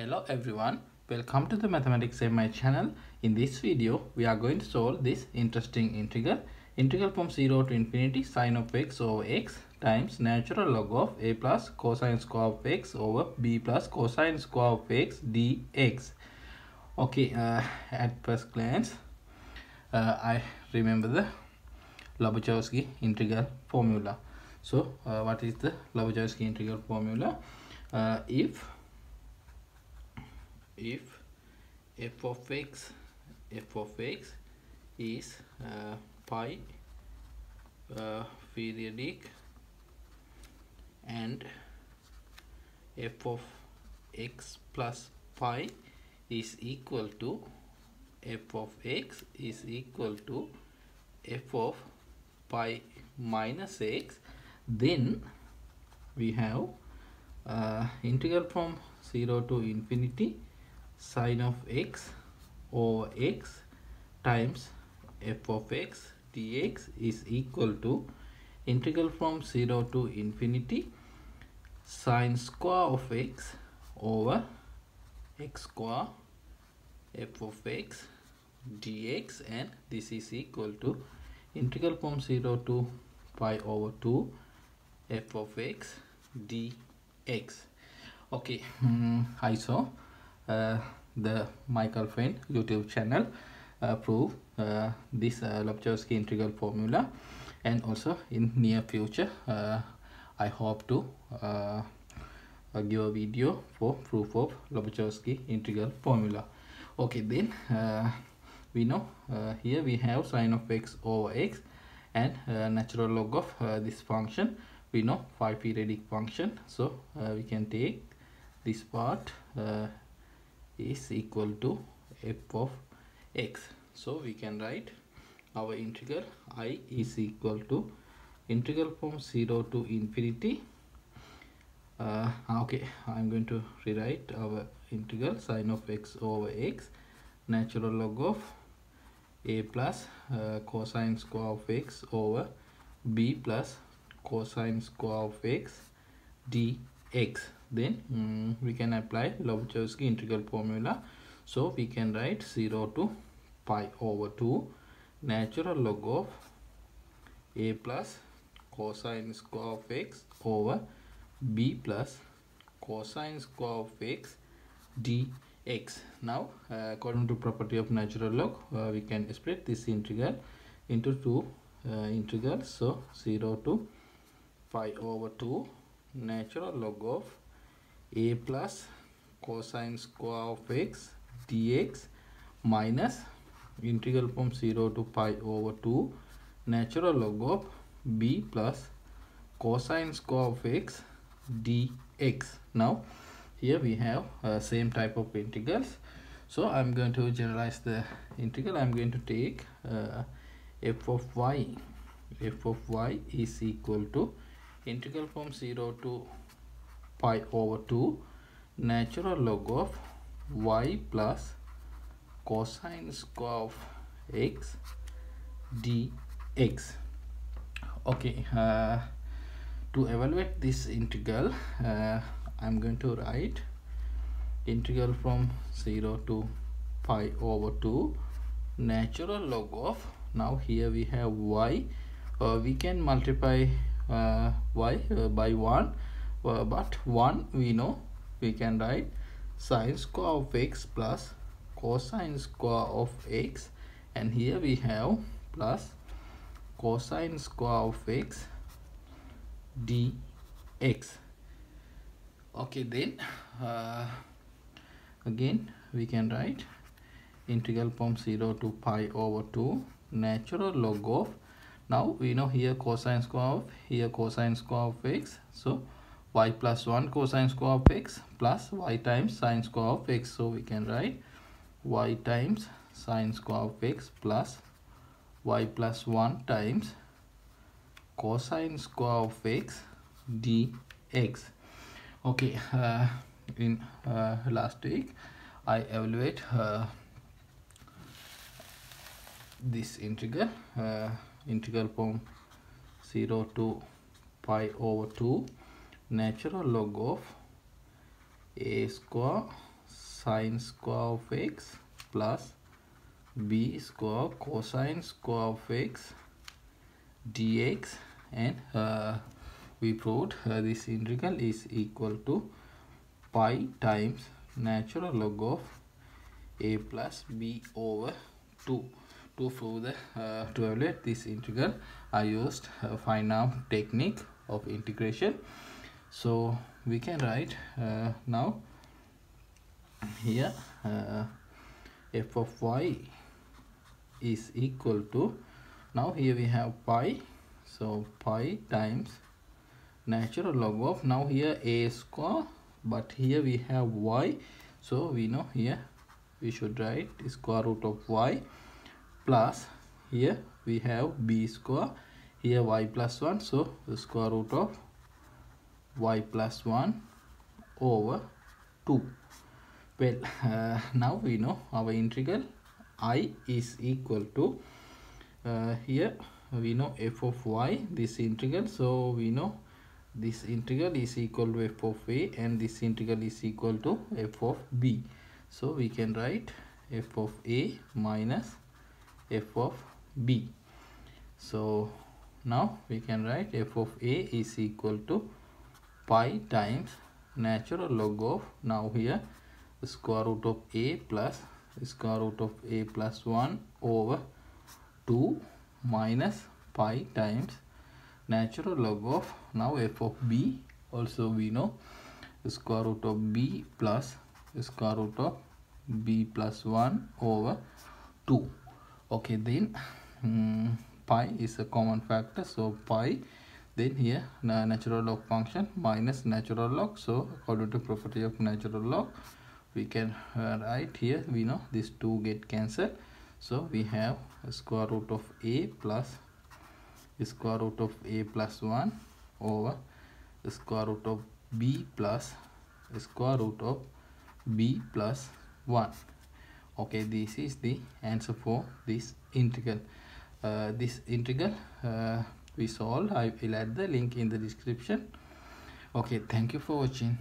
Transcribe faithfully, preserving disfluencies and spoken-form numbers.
Hello everyone, welcome to the Mathematics M I channel. In this video, we are going to solve this interesting integral. Integral from zero to infinity sine of x over x times natural log of a plus cosine square of x over b plus cosine square of x dx. Okay, uh, at first glance, uh, I remember the Lobachevsky integral formula. So, uh, what is the Lobachevsky integral formula? Uh, if if f of x f of x is uh, pi uh, periodic and f of x plus pi is equal to f of x is equal to f of pi minus x, then we have uh, integral from zero to infinity sine of x over x times f of x dx is equal to integral from zero to infinity sine square of x over x square f of x dx, and this is equal to integral from zero to pi over two f of x dx. Okay, mm, I saw Uh, the Michael Friend YouTube channel uh, prove uh, this uh, Lobachevsky integral formula, and also in near future uh, I hope to uh, give a video for proof of Lobachevsky integral formula. Okay, then uh, we know uh, here we have sine of x over x and uh, natural log of uh, this function. We know phi periodic function, so uh, we can take this part uh, is equal to f of x, so we can write our integral I is equal to integral from zero to infinity uh, okay I'm going to rewrite our integral sine of x over x natural log of a plus uh, cosine square of x over b plus cosine square of x dx. Then um, we can apply Lobachevsky integral formula, so we can write zero to pi over two natural log of a plus cosine square of x over b plus cosine square of x dx. Now uh, according to property of natural log, uh, we can split this integral into two uh, integrals, so zero to pi over two natural log of a plus cosine square of x dx minus integral from zero to pi over two natural log of b plus cosine square of x dx. Now here we have uh, same type of integrals, so I'm going to generalize the integral. I'm going to take uh, f of y f of y is equal to integral from zero to pi over two natural log of y plus cosine square of x dx. Okay, uh, to evaluate this integral, uh, I'm going to write integral from zero to pi over two natural log of, now here we have y, uh, we can multiply uh, y uh, by one. Uh, but one we know, we can write sine square of x plus cosine square of x, and here we have plus cosine square of x dx. Okay, then uh, again we can write integral from zero to pi over two natural log of, now we know here cosine square of, here cosine square of x, so y plus one cosine square of x plus y times sine square of x, so we can write y times sine square of x plus y plus one times cosine square of x dx. Okay, uh, in uh, last week I evaluate uh, this integral uh, integral from zero to pi over two natural log of a square sine square of x plus b square cosine square of x dx, and uh, we proved uh, this integral is equal to pi times natural log of a plus b over two. To prove the uh, to evaluate this integral, I used uh, Feynman technique of integration. So we can write uh, now here uh, f of y is equal to, now here we have pi, so pi times natural log of, now here a square, but here we have y, so we know here we should write square root of y, plus here we have b square, here y plus one, so the square root of y plus one over two. Well, uh, now we know our integral I is equal to uh, here we know f of y, this integral, so we know this integral is equal to f of a and this integral is equal to f of b. So we can write f of a minus f of b. So now we can write f of a is equal to pi times natural log of, now here square root of a plus square root of a plus one over two minus pi times natural log of, now f of b, also we know square root of b plus square root of b plus one over two. Okay, then um, pi is a common factor, so pi, then here natural log function minus natural log, so according to property of natural log we can uh, write here, we know these two get cancelled, so we have square root of a plus square root of a plus one over square root of b plus square root of b plus one. Okay, this is the answer for this integral. Uh, this integral uh, we solved. I will add the link in the description. Okay, thank you for watching.